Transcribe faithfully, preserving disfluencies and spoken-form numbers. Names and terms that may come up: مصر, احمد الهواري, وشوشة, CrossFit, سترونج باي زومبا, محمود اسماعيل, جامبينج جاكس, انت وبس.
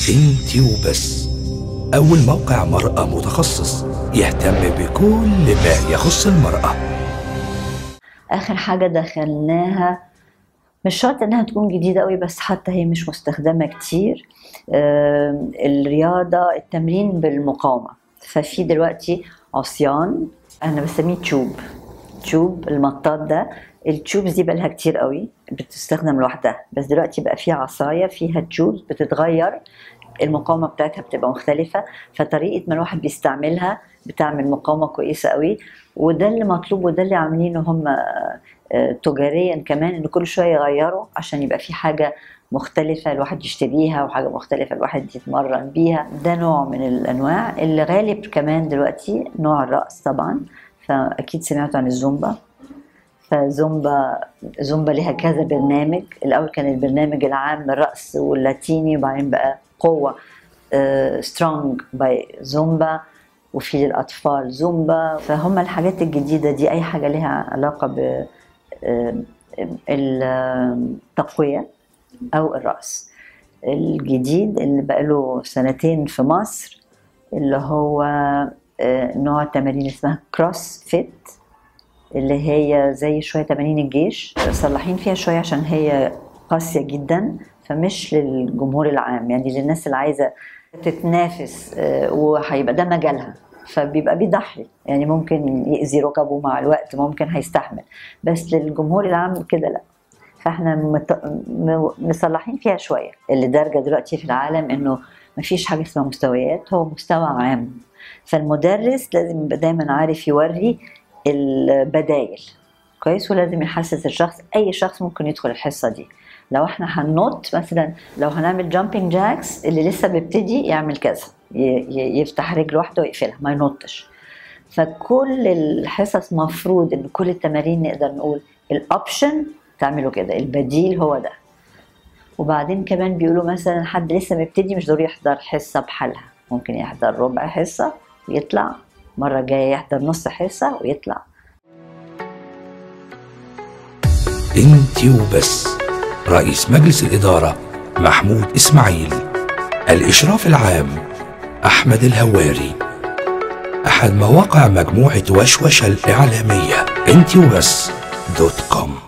انت وبس، أول موقع مرأة متخصص يهتم بكل ما يخص المرأة. آخر حاجة دخلناها مش شرط انها تكون جديدة قوي، بس حتى هي مش مستخدمة كتير، الرياضة التمرين بالمقاومة. ففي دلوقتي عصيان انا بسميه تيوب، تيوب المطاط ده، التيوبز دي بقالها كتير قوي بتستخدم لوحدها، بس دلوقتي بقى في عصاية فيها تيوبز بتتغير المقاومة بتاعتها بتبقى مختلفة، فطريقة ما الواحد بيستعملها بتعمل مقاومة كويسة قوي. وده اللي مطلوب وده اللي عاملينه هم تجاريا كمان، ان كل شويه يغيروا عشان يبقى في حاجه مختلفه الواحد يشتريها وحاجه مختلفه الواحد يتمرن بيها. ده نوع من الانواع اللي غالب كمان دلوقتي، نوع الرقص طبعا، فاكيد سمعتوا عن الزومبا. فزومبا زومبا ليها كذا برنامج، الاول كان البرنامج العام الرقص واللاتيني، وبعدين بقى قوه سترونج باي زومبا، وفي الاطفال زومبا. فهم الحاجات الجديده دي اي حاجه لها علاقه ب التقوية أو الرأس. الجديد اللي بقاله سنتين في مصر اللي هو نوع تمارين اسمها كروس فيت، اللي هي زي شوية تمارين الجيش، صلحين فيها شوية عشان هي قاسية جدا، فمش للجمهور العام، يعني للناس اللي عايزة تتنافس وهيبقى ده مجالها، فبيبقى بيضحي، يعني ممكن يأذي ركبه مع الوقت، ممكن هيستحمل، بس للجمهور العام كده لا. فاحنا مت... م... مصلحين فيها شويه، اللي دارجه دلوقتي في العالم انه مفيش حاجه اسمها مستويات، هو مستوى عام، فالمدرس لازم يبقى دايما عارف يوري البدايل كويس، ولازم يحسس الشخص، اي شخص ممكن يدخل الحصه دي. لو احنا هننط مثلا، لو هنعمل جامبينج جاكس، اللي لسه بيبتدي يعمل كذا، يفتح رجل واحده ويقفلها ما ينطش. فكل الحصص مفروض ان كل التمارين نقدر نقول الاوبشن تعمله كده، البديل هو ده. وبعدين كمان بيقولوا مثلا حد لسه مبتدي مش ضروري يحضر حصه بحالها، ممكن يحضر ربع حصه ويطلع، مره جايه يحضر نص حصه ويطلع. انت وبس، رئيس مجلس الإدارة محمود اسماعيل، الإشراف العام احمد الهواري، احد مواقع مجموعة وشوشة الإعلامية انت وبس دوت كوم.